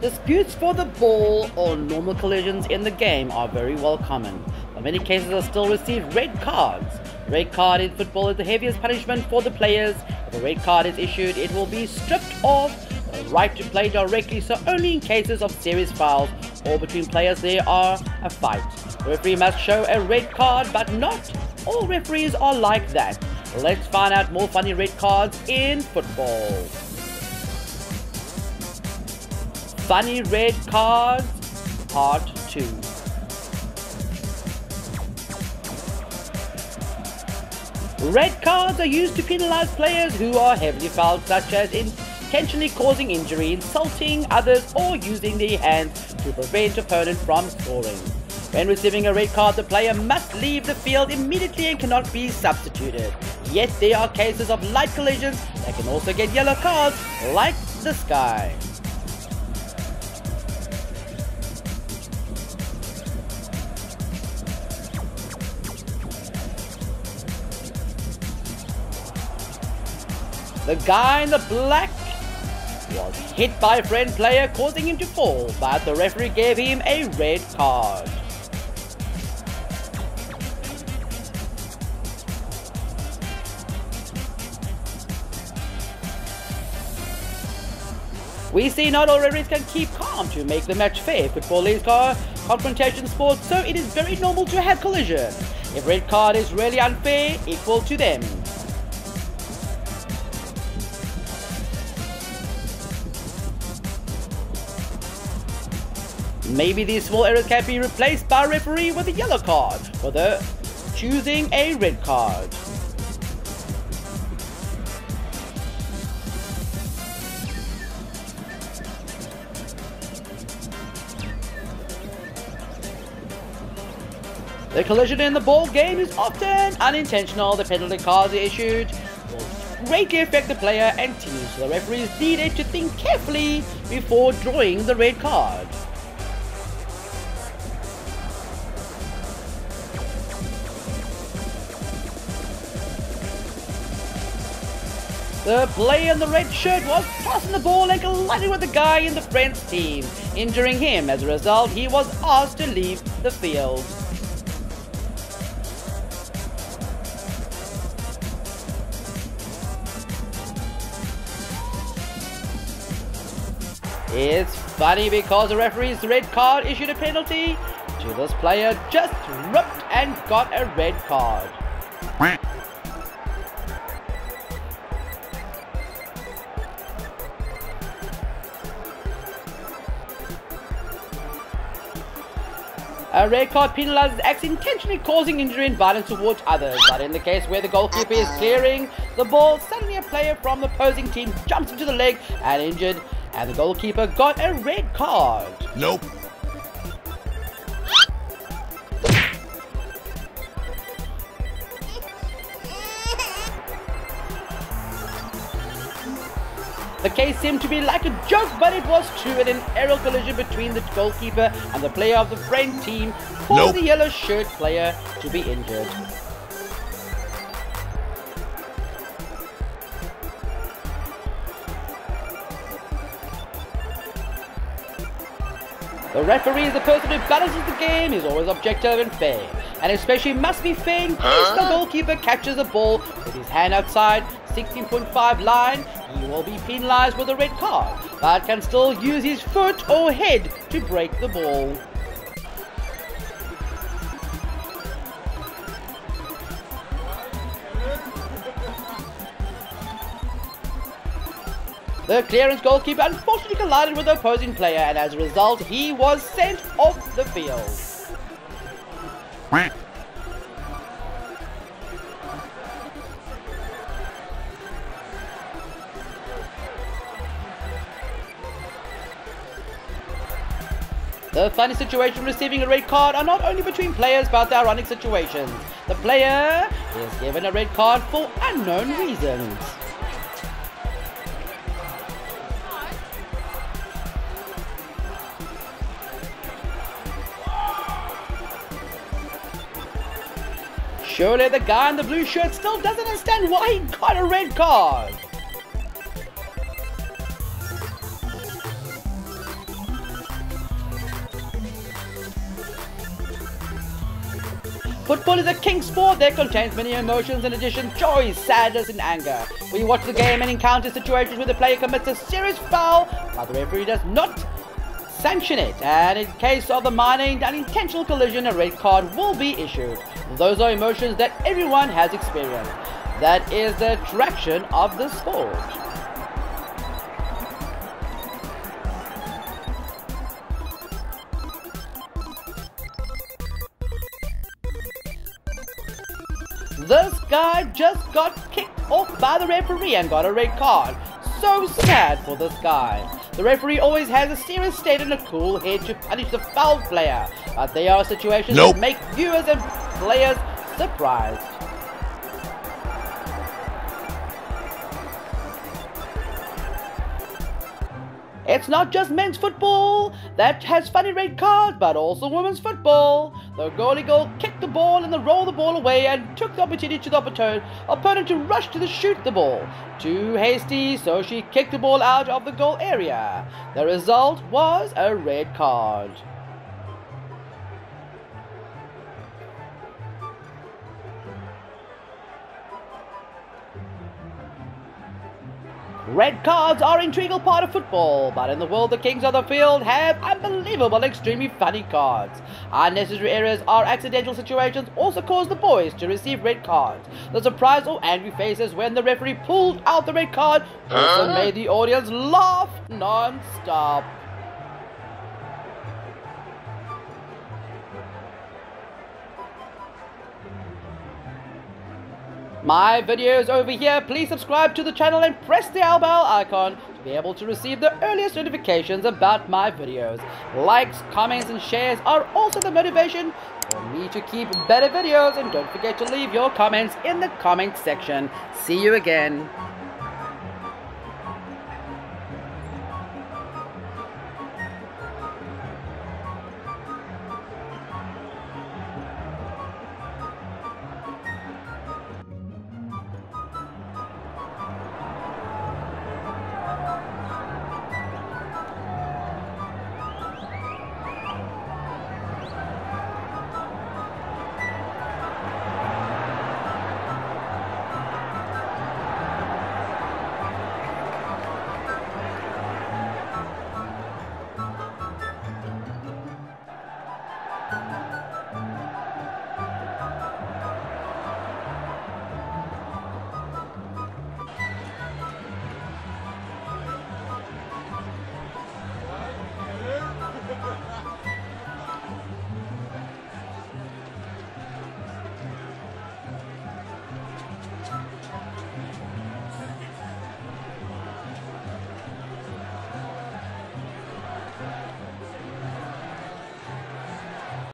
Disputes for the ball or normal collisions in the game are very well common, but many cases are still received red cards. Red card in football is the heaviest punishment for the players. If a red card is issued, it will be stripped of the right to play directly, so only in cases of serious fouls or between players there are a fight. The referee must show a red card, but not all referees are like that. Let's find out more funny red cards in football. Funny red cards, part 2. Red cards are used to penalize players who are heavily fouled, such as intentionally causing injury, insulting others, or using their hands to prevent opponent from scoring. When receiving a red card, the player must leave the field immediately and cannot be substituted. Yet there are cases of light collisions that can also get yellow cards, like this guy. The guy in the black was hit by a friend player, causing him to fall, but the referee gave him a red card. We see not all referees can keep calm to make the match fair. Football is a confrontation sport, so it is very normal to have collision. If red card is really unfair, equal to them. Maybe these small errors can be replaced by a referee with a yellow card, without choosing a red card. The collision in the ball game is often unintentional. The penalty cards issued will greatly affect the player and team, so the referees needed to think carefully before drawing the red card. The player in the red shirt was tossing the ball and collided with the guy in the French team, injuring him. As a result, he was asked to leave the field. It's funny because the referee's red card issued a penalty to this player, just ripped and got a red card. A red card penalizes acts intentionally causing injury and violence towards others, but in the case where the goalkeeper is clearing the ball, suddenly a player from the opposing team jumps into the leg and injured, and the goalkeeper got a red card. Nope. The case seemed to be like a joke, but it was true. In an aerial collision between the goalkeeper and the player of the friend team caused the yellow shirt player to be injured. The referee is the person who balances the game, is always objective and fair, and especially must be fair in case the goalkeeper catches the ball with his hand outside 16.5 line. He will be penalized with a red card, but can still use his foot or head to break the ball. The clearance goalkeeper unfortunately collided with the opposing player, and as a result, he was sent off the field. The funny situation receiving a red card are not only between players, but the ironic situations. The player is given a red card for unknown reasons. Surely the guy in the blue shirt still doesn't understand why he got a red card. Football is a king sport that contains many emotions in addition to joy, sadness and anger. When you watch the game and encounter situations where the player commits a serious foul, but the referee does not sanction it, and in case of the minor unintentional collision, a red card will be issued. Those are emotions that everyone has experienced. That is the attraction of the sport. This guy just got kicked off by the referee and got a red card. So sad for this guy. The referee always has a serious state and a cool head to punish the foul player, but there are situations that make viewers and players surprised. It's not just men's football that has funny red cards, but also women's football. The goalie goal kicked the ball and then rolled the ball away and took the opportunity to the opponent to rush to the shoot the ball. Too hasty, so she kicked the ball out of the goal area. The result was a red card. Red cards are an integral part of football, but in the world the kings of the field have unbelievable, extremely funny cards. Unnecessary errors or accidental situations also cause the boys to receive red cards. The surprise or angry faces when the referee pulled out the red card also made the audience laugh non-stop. My video is over here. Please subscribe to the channel and press the bell icon to be able to receive the earliest notifications about my videos. Likes, comments and shares are also the motivation for me to keep better videos, and don't forget to leave your comments in the comment section. See you again.